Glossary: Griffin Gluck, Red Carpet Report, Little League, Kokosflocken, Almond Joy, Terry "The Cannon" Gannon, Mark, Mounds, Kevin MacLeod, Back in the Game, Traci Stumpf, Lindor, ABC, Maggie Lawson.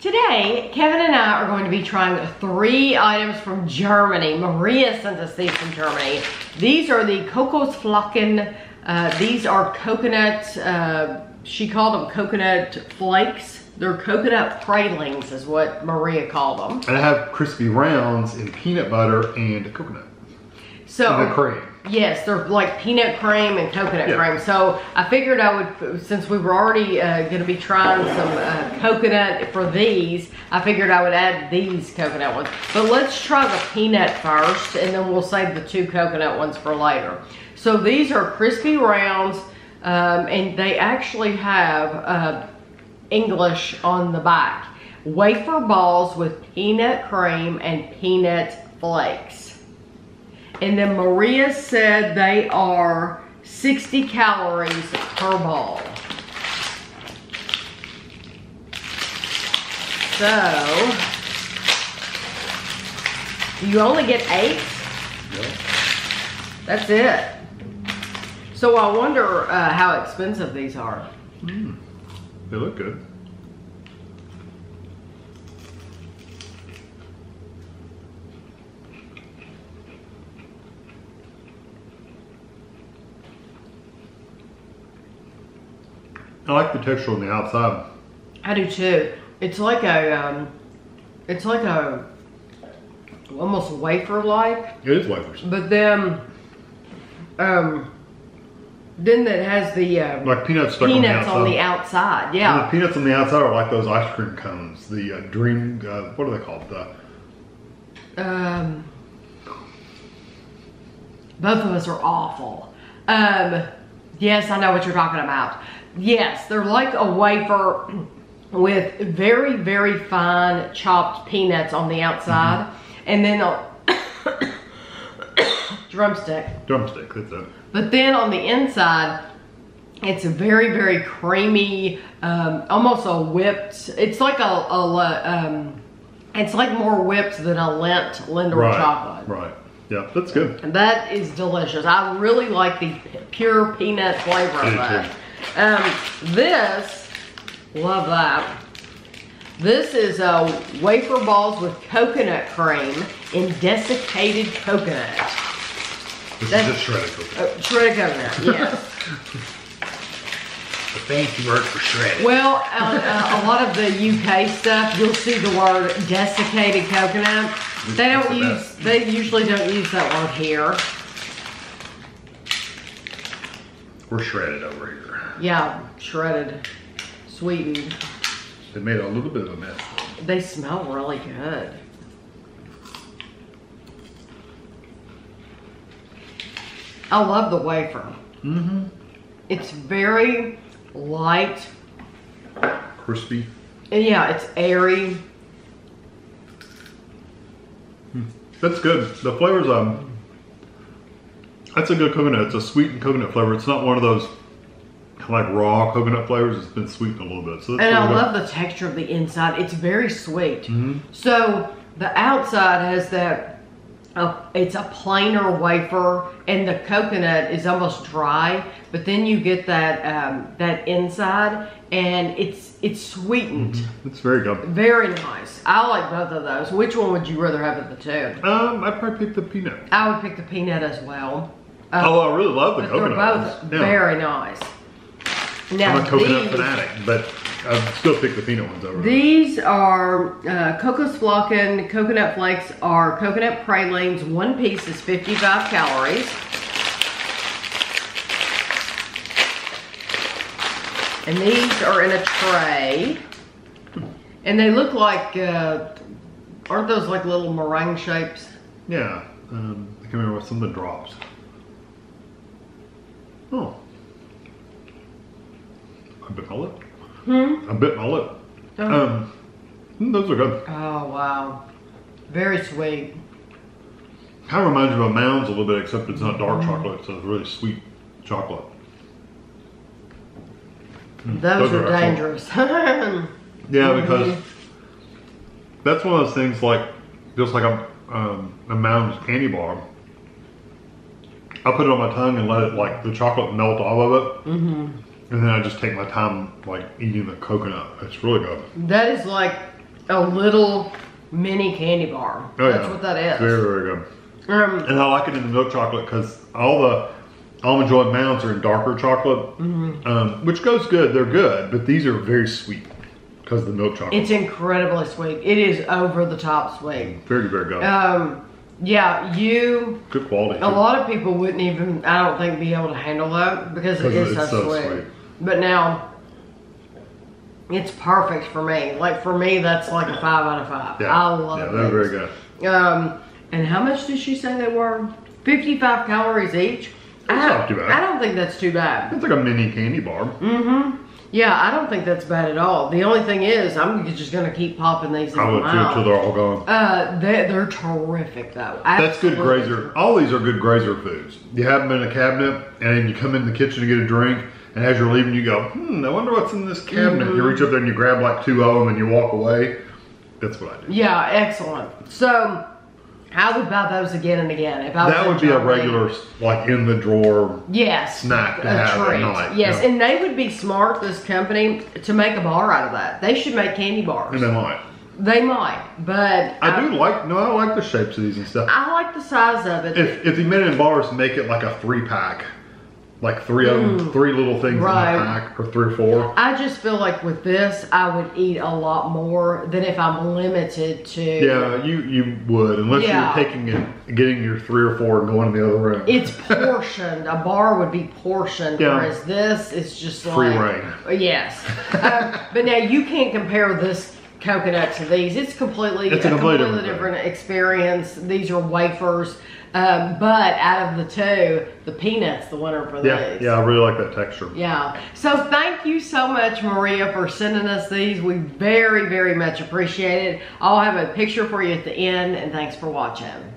Today, Kevin and I are going to be trying 3 items from Germany. Maria sent us these from Germany. These are the Kokosflocken. These are coconut, she called them coconut flakes. They're coconut pralines is what Maria called them. And I have crispy rounds in peanut butter and coconut. So, and the cream. Yes, they're like peanut cream and coconut cream. So I figured I would, since we were already going to be trying some coconut for these, I figured I would add these coconut ones. But let's try the peanut first, and then we'll save the 2 coconut ones for later. So these are crispy rounds, and they actually have English on the back. Wafer balls with peanut cream and peanut flakes. And then Maria said they are 60 calories per ball. So, you only get 8? Yep. That's it. So I wonder how expensive these are. Mm. They look good. I like the texture on the outside. I do too. It's like a almost wafer-like. It is wafers. But then it has the like peanuts stuck on the outside. Yeah. And the peanuts on the outside are like those ice cream cones. The dream. What are they called? The. Both of us are awful. Yes, I know what you're talking about. Yes, they're like a wafer with very, very fine chopped peanuts on the outside. Mm-hmm. And then drumstick, that's it. But then on the inside, it's a very, very creamy, almost a whipped, it's like it's like more whipped than a Lindor chocolate. Right. Yeah, that's good. And that is delicious. I really like the pure peanut flavor of that. This, love that. This is wafer balls with coconut cream and desiccated coconut. That's just shredded coconut. Shredded coconut, yes. The fancy word for shredded. Well, a lot of the UK stuff, you'll see the word desiccated coconut. They don't use, they usually don't use that word here. We're shredded over here. Yeah, shredded, sweetened. They made a little bit of a mess. They smell really good. I love the wafer. Mm-hmm. It's very light. Crispy. And yeah, it's airy. That's good. The flavor's that's a good coconut. It's a sweetened coconut flavor. It's not one of those like raw coconut flavors. It's been sweetened a little bit. So that's I love the texture of the inside. It's very sweet. Mm-hmm. So the outside has that, it's a plainer wafer, and the coconut is almost dry. But then you get that that inside, and it's sweetened. Mm-hmm. It's very good. Very nice. I like both of those. Which one would you rather have of the 2? I'd probably pick the peanut. I would pick the peanut as well. Oh, I really love the coconut. They're both very nice. Now, I'm a coconut fanatic, but I'd still pick the peanut ones over. These are Kokosflocken coconut flakes are coconut pralines. One piece is 55 calories. And these are in a tray. And they look like, aren't those like little meringue shapes? Yeah. I can't remember what some of the drops. Oh. I bit my lip. Hmm? I bit my lip. Oh. Those are good. Oh, wow. Very sweet. Kind of reminds you of a Mounds a little bit, except it's not dark chocolate, so it's really sweet chocolate. Those are dangerous. Yeah, because that's one of those things like, just like a Mounds candy bar. I put it on my tongue and let it, like, the chocolate melt off of it. Mm-hmm. And then I just take my time, like, eating the coconut. It's really good. That is like a little mini candy bar. Oh, that's what that is. Very, very good. And I like it in the milk chocolate because all the Almond Joy Mounds are in darker chocolate, which goes good. They're good, but these are very sweet because of the milk chocolate. It's incredibly sweet. It is over the top sweet. Very, very good. Yeah, good quality. A lot of people wouldn't even, I don't think, be able to handle that because it is so sweet. But now, it's perfect for me. Like, for me, that's like a 5 out of 5. Yeah. I love it. Yeah, they're very good. And how much did she say they were? 55 calories each. That's not too bad. I don't think that's too bad. It's like a mini candy bar. Mm-hmm. Yeah, I don't think that's bad at all. The only thing is, I'm just going to keep popping these in my mouth. I would too until they're all gone. They're terrific, though. Absolutely. That's good grazer. All these are good grazer foods. You have them in a cabinet, and you come in the kitchen to get a drink, and as you're leaving, you go, I wonder what's in this cabinet. You reach up there and you grab like 2 of them, and you walk away. That's what I do. Yeah, excellent. So, I would buy those again and again. If I that would be a regular, like in the drawer, snack to have at night. Yes, and they would be smart, this company, to make a bar out of that. They should make candy bars. And they might. They might, but I like the shapes of these and stuff. I like the size of it. If you made it in bars, make it like a 3-pack. Like 3 of them, 3 little things in a pack, or 3 or 4. I just feel like with this, I would eat a lot more than if I'm limited to. Yeah, you would, unless you're taking and getting your 3 or 4 and going to the other room. It's portioned. A bar would be portioned, whereas this is just free like reign. Yes, but now you can't compare this coconut to these. It's a completely different experience. These are wafers. But out of the 2, the peanut's the winner for these. Yeah, I really like that texture. Yeah. So thank you so much, Maria, for sending us these. We very, very much appreciate it. I'll have a picture for you at the end, and thanks for watching.